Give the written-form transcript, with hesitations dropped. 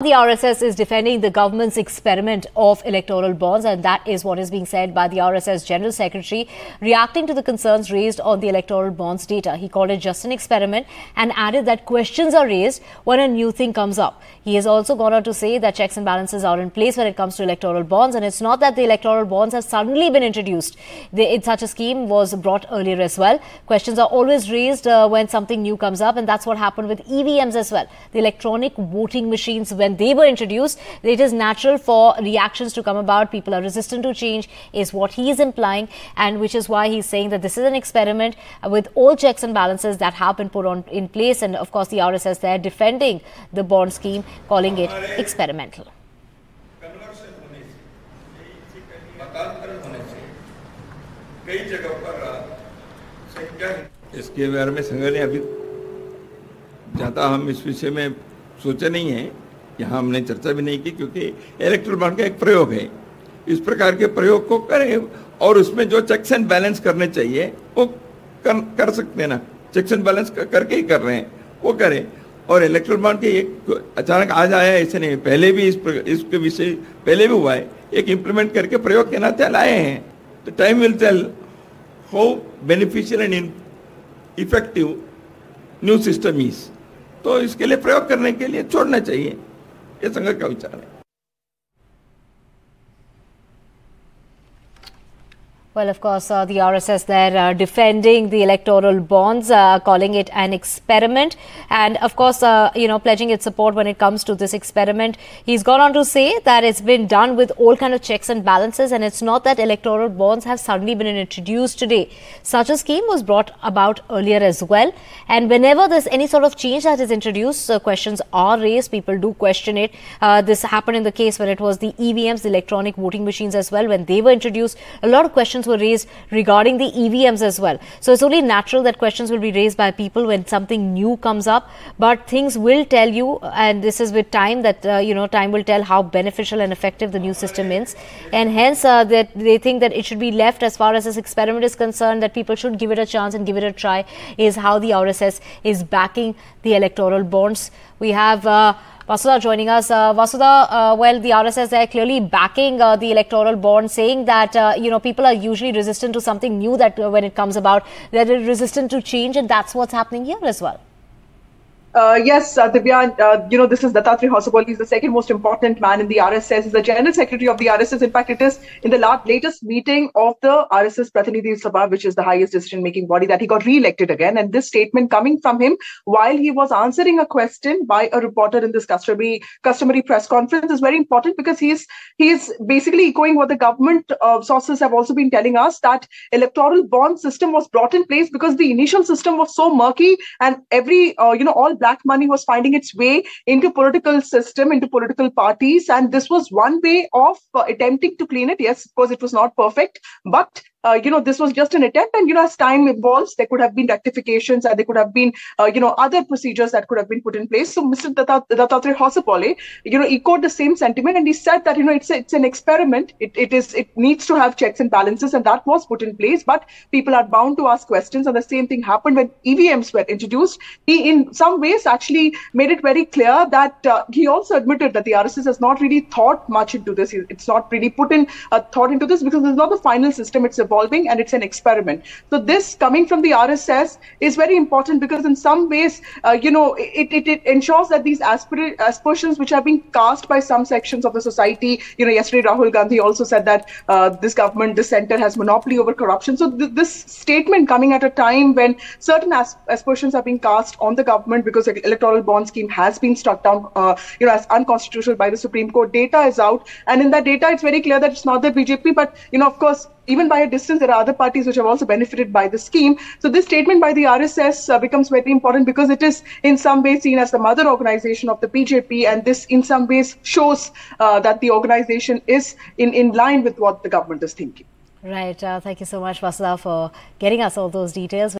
The RSS is defending the government's experiment of electoral bonds, and that is what is being said by the RSS General Secretary, reacting to the concerns raised on the electoral bonds data. He called it just an experiment and added that questions are raised when a new thing comes up. He has also gone on to say that checks and balances are in place when it comes to electoral bonds, and it's not that the electoral bonds have suddenly been introduced. Such a scheme was brought earlier as well. Questions are always raised when something new comes up, and that's what happened with EVMs as well. The electronic voting machines, when they were introduced, it is natural for reactions to come about. People are resistant to change is what he is implying, and which is why he's saying that this is an experiment with all checks and balances that have been put on in place. And of course, the RSS there defending the bond scheme, calling it experimental. इसके बारे में संघ ने अभी ज्यादा हम इस विषय में सोचा नहीं है। यहाँ हमने चर्चा भी नहीं की क्योंकि इलेक्ट्रल बॉन्ड का एक प्रयोग है। इस प्रकार के प्रयोग को करें और उसमें जो चेक्स एंड बैलेंस करने चाहिए वो कर सकते हैं ना। चेक्स एंड बैलेंस करके ही कर रहे हैं, वो करें। और इलेक्ट्रल बॉन्ड के एक अचानक आज आया ऐसे नहीं, पहले भी इसके विषय पहले भी हुआ है। एक इम्प्लीमेंट करके प्रयोग के नाते लाए हैं। तो time will tell how beneficial and effective new system is. तो इसके लिए प्रयोग करने के लिए छोड़ना चाहिए, ये संघ का विचार है। Well, of course, the RSS there defending the electoral bonds, calling it an experiment, and of course, pledging its support when it comes to this experiment. He's gone on to say that it's been done with all kind of checks and balances, and it's not that electoral bonds have suddenly been introduced today. Such a scheme was brought about earlier as well, and whenever there's any sort of change that is introduced, questions are raised. People do question it. This happened in the case when it was the EVMs, the electronic voting machines as well. When they were introduced, a lot of questions were raised regarding the EVMs as well. So it's only natural that questions will be raised by people when something new comes up. But things will tell you, and this is with time, that time will tell how beneficial and effective the new system is. And hence that they think that it should be left as far as this experiment is concerned, that people should give it a chance and give it a try, is how the RSS is backing the electoral bonds. We have Vasudha joining us. Vasudha, well, the RSS are clearly backing the electoral bond, saying that, people are usually resistant to something new that when it comes about, they're resistant to change, and that's what's happening here as well. Yes, Divya, this is Dattatreya Hosabale. He's the second most important man in the RSS. He's the General Secretary of the RSS. In fact, it is in the latest meeting of the RSS Pratinidhi Sabha, which is the highest decision-making body, that he got re-elected again. And this statement coming from him while he was answering a question by a reporter in this customary press conference is very important, because he is basically echoing what the government sources have also been telling us, that electoral bond system was brought in place because the initial system was so murky, and every, all black money was finding its way into political system, into political parties, and this was one way of attempting to clean it. Yes, of course, it was not perfect, but this was just an attempt, and as time evolves, there could have been rectifications, and there could have been other procedures that could have been put in place. So Mr. Dattatreya Hosabale, echoed the same sentiment, and he said that it's an experiment. It needs to have checks and balances, and that was put in place. But people are bound to ask questions, and the same thing happened when EVMs were introduced. He, in some ways, actually made it very clear that he also admitted that the RSS has not really thought much into this. It's not really put in thought into this because it's not the final system. It's evolving, and it's an experiment. So this coming from the RSS is very important, because in some ways, it ensures that these aspersions which are being cast by some sections of the society, yesterday Rahul Gandhi also said that this government, this center has monopoly over corruption. So this statement coming at a time when certain aspersions are being cast on the government because the electoral bond scheme has been struck down, as unconstitutional by the Supreme Court. Data is out, and in that data, it's very clear that it's not the BJP, but of course, even by a distance, there are other parties which have also benefited by the scheme. So this statement by the RSS becomes very important, because it is in some ways seen as the mother organization of the BJP. And this in some ways shows that the organization is in line with what the government is thinking. Right. Thank you so much, Vasudha, for getting us all those details.